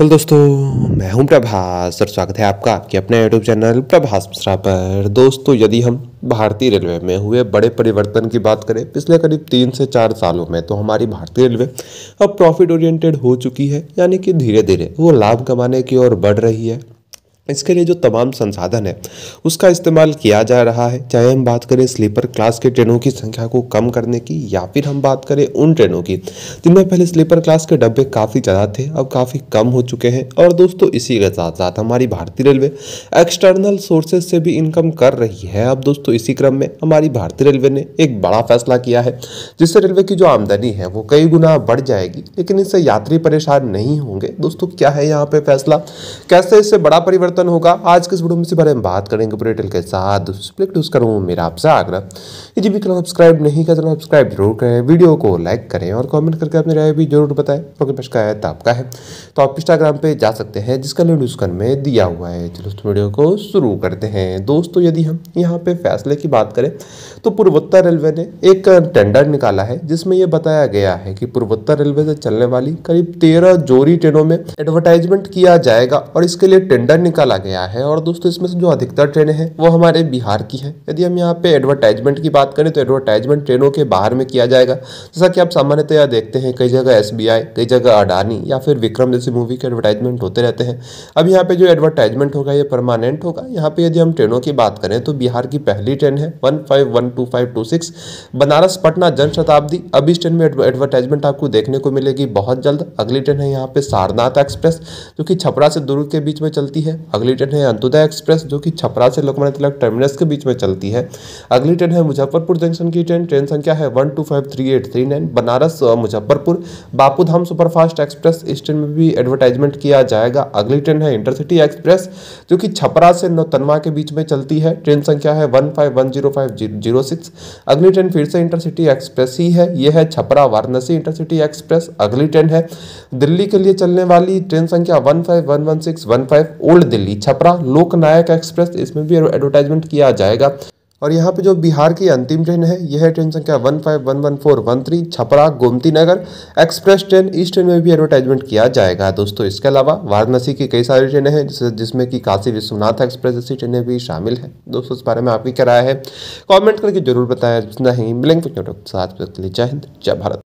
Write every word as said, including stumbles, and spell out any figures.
Hello दोस्तों, मैं हूं प्रभास और स्वागत है आपका आपके अपने यूट्यूब चैनल प्रभास मिश्रा पर। दोस्तों, यदि हम भारतीय रेलवे में हुए बड़े परिवर्तन की बात करें पिछले करीब तीन से चार सालों में, तो हमारी भारतीय रेलवे अब प्रॉफिट ओरिएंटेड हो चुकी है, यानी कि धीरे धीरे वो लाभ कमाने की ओर बढ़ रही है। इसके लिए जो तमाम संसाधन है उसका इस्तेमाल किया जा रहा है, चाहे हम बात करें स्लीपर क्लास के ट्रेनों की संख्या को कम करने की, या फिर हम बात करें उन ट्रेनों की जिनमें पहले स्लीपर क्लास के डब्बे काफ़ी ज़्यादा थे, अब काफ़ी कम हो चुके हैं। और दोस्तों, इसी के साथ साथ हमारी भारतीय रेलवे एक्सटर्नल सोर्सेज से भी इनकम कर रही है। अब दोस्तों, इसी क्रम में हमारी भारतीय रेलवे ने एक बड़ा फैसला किया है, जिससे रेलवे की जो आमदनी है वो कई गुना बढ़ जाएगी, लेकिन इससे यात्री परेशान नहीं होंगे। दोस्तों, क्या है यहाँ पर फैसला, कैसे इससे बड़ा परिवर्तन होगा, आज के इस वीडियो में इसी बारे में बात करेंगे पूरे डिटेल के साथ। मेरा आपसे आग्रह, यदि भी चैनल सब्सक्राइब नहीं किया तो सब्सक्राइब जरूर करें, वीडियो को लाइक करें और कमेंट करके अपनी राय भी जरूर बताएं। आपका है तो आप इंस्टाग्राम पे जा सकते हैं, जिसका लिंक डिस्क्रिप्शन में दिया हुआ है। चलो दोस्तों, वीडियो को शुरू करते हैं। दोस्तों, यदि हम यहाँ पे फैसले की बात करें तो पूर्वोत्तर रेलवे ने एक टेंडर निकाला है, जिसमें यह बताया गया है कि पूर्वोत्तर रेलवे से चलने वाली करीब तेरह जोड़ी ट्रेनों में एडवर्टाइजमेंट किया जाएगा और इसके लिए टेंडर निकाला गया है। और दोस्तों, इसमें से जो अधिकतर ट्रेनें हैं वो हमारे बिहार की हैं। यदि हम यहाँ पे एडवर्टाइजमेंट की बात करें तो एडवर्टाइजमेंट ट्रेनों के बाहर में किया जाएगा, जैसा कि आप सामान्यतया देखते हैं कई जगह एस बी आई, कई जगह अडानी या फिर विक्रम जैसी मूवी के एडवर्टाइजमेंट होते रहते हैं। अब यहाँ पे जो एडवर्टाइजमेंट होगा ये परमानेंट होगा। यहाँ पे यदि हम ट्रेनों की बात करें तो बिहार की पहली ट्रेन है one five one two five two six, Banaras Patna Janshatabdi. अब इस ट्रेन में एडवर्टाइजमेंट आपको देखने को मिलेगी बहुत जल्द। अगली ट्रेन है यहाँ पे सारनाथ एक्सप्रेस, जो कि छपरा से दुर्ग के बीच में चलती है। अगली ट्रेन है अंतुदया एक्सप्रेस, जो कि छपरा से लोकमण्य तिलक टर्मिनस के बीच में चलती है। अगली ट्रेन है मुजफ्फरपुर जंक्शन की ट्रेन, ट्रेन संख्या है one two five three eight three nine, Banaras Muzaffarpur. Bapudham superfast express, इस ट्रेन में भी एडवर्टाइजमेंट किया जाएगा। अगली ट्रेन है इंटरसिटी एक्सप्रेस, जो कि छपरा से नौतनवा के बीच में चलती है, ट्रेन संख्या है one five one zero five zero six. अगली ट्रेन फिर से इंटरसिटी एक्सप्रेस ही है, यह है छपरा वाराणसी इंटरसिटी एक्सप्रेस। अगली ट्रेन है दिल्ली के लिए चलने वाली, ट्रेन संख्या one five one one six one five, old Delhi Chhapra Loknayak express, इसमें भी एडवर्टाइजमेंट किया जाएगा। और यहाँ पे जो बिहार की अंतिम ट्रेन है यह है ट्रेन संख्या one five one one four one three, Chhapra Gomti Nagar express train, इस ट्रेन में भी एडवर्टाइजमेंट किया जाएगा। दोस्तों, इसके अलावा वाराणसी की कई सारी ट्रेनें हैं, जिस, जिसमें कि काशी विश्वनाथ एक्सप्रेस जैसी ट्रेनें भी शामिल हैं। दोस्तों, इस बारे में आपकी क्या राय है कमेंट करके जरूर बताएं। इतना ही, मिलेंगे कुछ साथ, जय हिंद जय भारत।